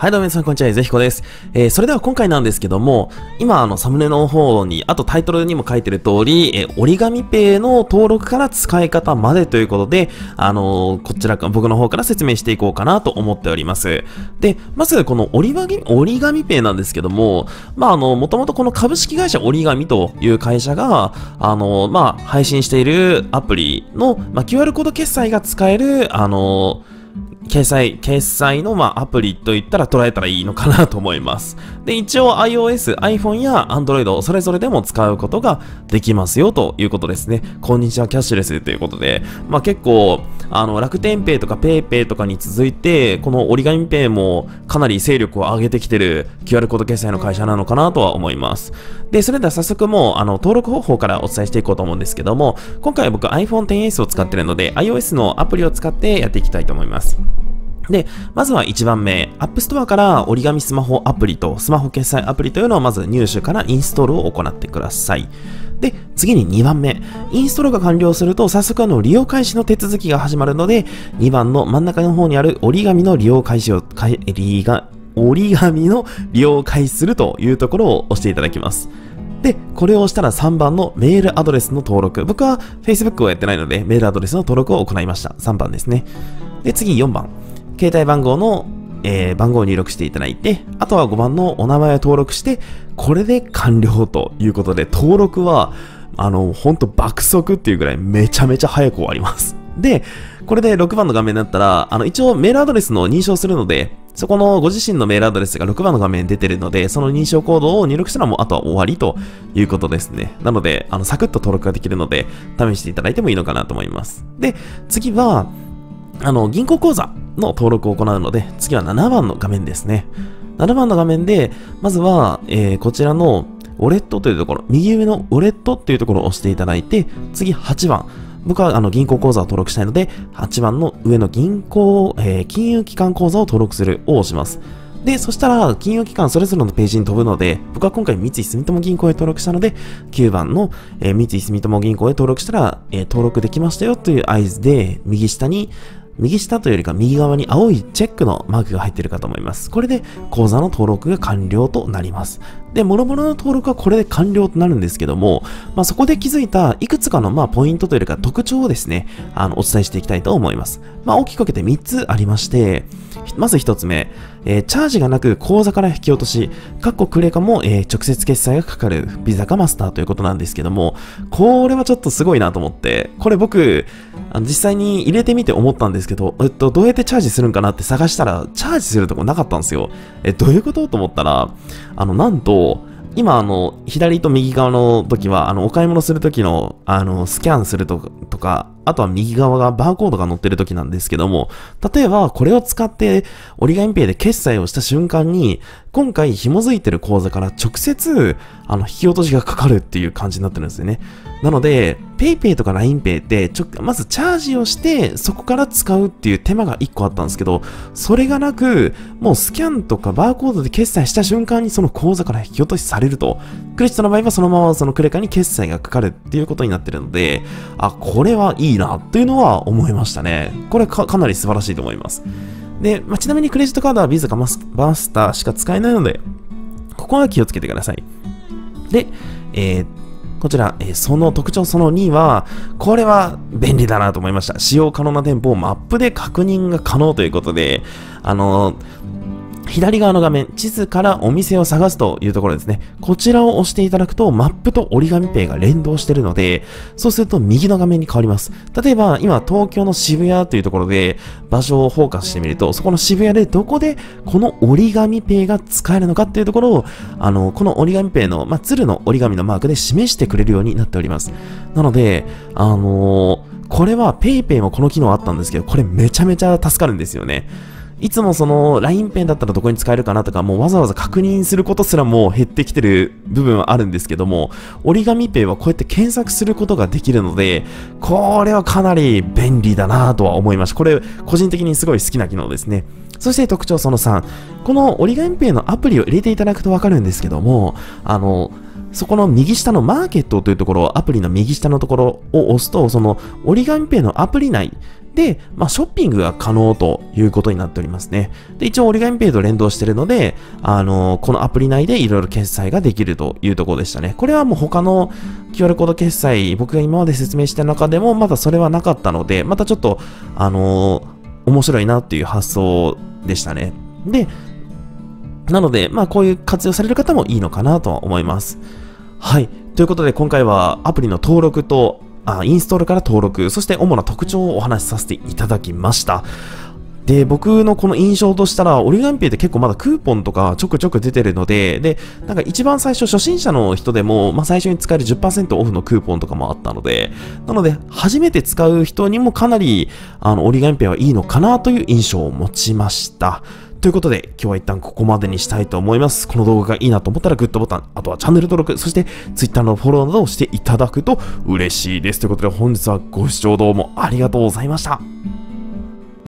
はいどうも皆さんこんにちは、ぜひこです。それでは今回なんですけども、今サムネの方に、あとタイトルにも書いてる通り、折り紙ペイの登録から使い方までということで、こちらか、僕の方から説明していこうかなと思っております。で、まずこの折り紙ペイなんですけども、もともとこの株式会社折り紙という会社が、配信しているアプリの、QR コード決済が使える、決済の、アプリといったら捉えたらいいのかなと思います。で、一応 iOS、iPhone や Android、それぞれでも使うことができますよということですね。こんにちは、キャッシュレスということで、結構、楽天ペイとか PayPay とかに続いて、この折り紙ペイもかなり勢力を上げてきてる QR コード決済の会社なのかなとは思います。で、それでは早速もう、登録方法からお伝えしていこうと思うんですけども、今回は僕 iPhone XS を使ってるので、iOS のアプリを使ってやっていきたいと思います。で、まずは1番目、App Store から折り紙スマホアプリとスマホ決済アプリというのをまず入手からインストールを行ってください。で、次に2番目、インストールが完了すると早速利用開始の手続きが始まるので、2番の真ん中の方にある折り紙の利用開始を、するというところを押していただきます。で、これを押したら3番のメールアドレスの登録。僕は Facebook をやってないので、メールアドレスの登録を行いました。3番ですね。で、次4番。携帯番号の、番号を入力していただいて、あとは5番のお名前を登録して、これで完了ということで、登録は、ほんと爆速っていうぐらいめちゃめちゃ早く終わります。で、これで6番の画面だったら、一応メールアドレスの認証するので、そこのご自身のメールアドレスが6番の画面に出てるので、その認証コードを入力したらもうあとは終わりということですね。なので、サクッと登録ができるので、試していただいてもいいのかなと思います。で、次は、銀行口座の登録を行うので、次は7番の画面ですね。7番の画面で、まずは、こちらのウォレットというところ、右上のウォレットというところを押していただいて、次8番。僕は銀行口座を登録したいので、8番の上の金融機関口座を登録するを押します。で、そしたら、金融機関それぞれのページに飛ぶので、僕は今回三井住友銀行へ登録したので、9番の、三井住友銀行へ登録したら、登録できましたよという合図で、右下というよりか右側に青いチェックのマークが入っているかと思います。これで口座の登録が完了となります。で、諸々の登録はこれで完了となるんですけども、そこで気づいたいくつかのポイントというよりか特徴をですね、お伝えしていきたいと思います。大きく分けて3つありまして、まず1つ目、チャージがなく口座から引き落とし、クレカも、直接決済がかかる Visa かマスターということなんですけども、これはちょっとすごいなと思って、これ僕、実際に入れてみて思ったんですけど、どうやってチャージするんかなって探したら、チャージするとこなかったんですよ。どういうことと思ったら、なんと、今、左と右側の時は、お買い物する時の、スキャンするとか、あとは右側がバーコードが載ってる時なんですけども、例えばこれを使って折り紙ペイで決済をした瞬間に、今回紐づいてる口座から直接、引き落としがかかるっていう感じになってるんですよね。なので、PayPay とか LINEPay って、まずチャージをして、そこから使うっていう手間が1個あったんですけど、それがなく、もうスキャンとかバーコードで決済した瞬間にその口座から引き落としされると。クレジットの場合はそのままそのクレカに決済がかかるっていうことになってるので、これはいいなというのは思いましたね。これかなり素晴らしいと思います。で、ちなみにクレジットカードは Visa かマスターしか使えないので、ここは気をつけてください。で、こちら、その特徴その2は、これは便利だなと思いました。使用可能な店舗をマップで確認が可能ということで、左側の画面、地図からお店を探すというところですね。こちらを押していただくと、マップと折り紙ペイが連動しているので、そうすると右の画面に変わります。例えば、今、東京の渋谷というところで場所をフォーカスしてみると、そこの渋谷でどこでこの折り紙ペイが使えるのかっていうところを、この折り紙ペイの、鶴の折り紙のマークで示してくれるようになっております。なので、これは PayPay もこの機能あったんですけど、これめちゃめちゃ助かるんですよね。いつもその LINE ペイだったらどこに使えるかなとか、もうわざわざ確認することすらもう減ってきてる部分はあるんですけども、折り紙ペイはこうやって検索することができるので、これはかなり便利だなぁとは思いました。これ、個人的にすごい好きな機能ですね。そして特徴その3。この折り紙ペイのアプリを入れていただくとわかるんですけども、そこの右下のマーケットというところをアプリの右下のところを押すと、その折り紙ペイのアプリ内で、ショッピングが可能ということになっておりますね。で、一応折り紙ペイと連動しているので、このアプリ内でいろいろ決済ができるというところでしたね。これはもう他の QR コード決済、僕が今まで説明した中でもまだそれはなかったので、またちょっと、面白いなっていう発想でしたね。で、なので、こういう活用される方もいいのかなとは思います。はい。ということで、今回はアプリの登録と、インストールから登録、そして主な特徴をお話しさせていただきました。で、僕のこの印象としたら、折り紙ペイって結構まだクーポンとかちょくちょく出てるので、で、なんか一番最初、初心者の人でも、最初に使える 10% オフのクーポンとかもあったので、なので、初めて使う人にもかなり、折り紙ペイはいいのかなという印象を持ちました。ということで、今日は一旦ここまでにしたいと思います。この動画がいいなと思ったらグッドボタン、あとはチャンネル登録、そして Twitter のフォローなどをしていただくと嬉しいです。ということで、本日はご視聴どうもありがとうございました。